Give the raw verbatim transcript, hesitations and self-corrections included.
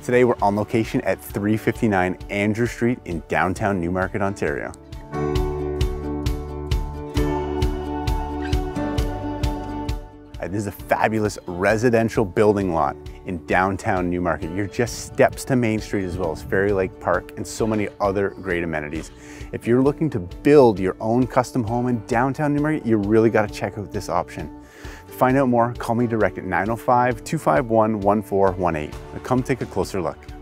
Today we're on location at three fifty-nine Andrew Street in downtown Newmarket, Ontario. This is a fabulous residential building lot in downtown Newmarket. You're just steps to Main Street, as well as Ferry Lake Park and so many other great amenities. If you're looking to build your own custom home in downtown Newmarket, you really got to check out this option. To find out more, call me direct at nine oh five, two five one, one four one eight. Come take a closer look.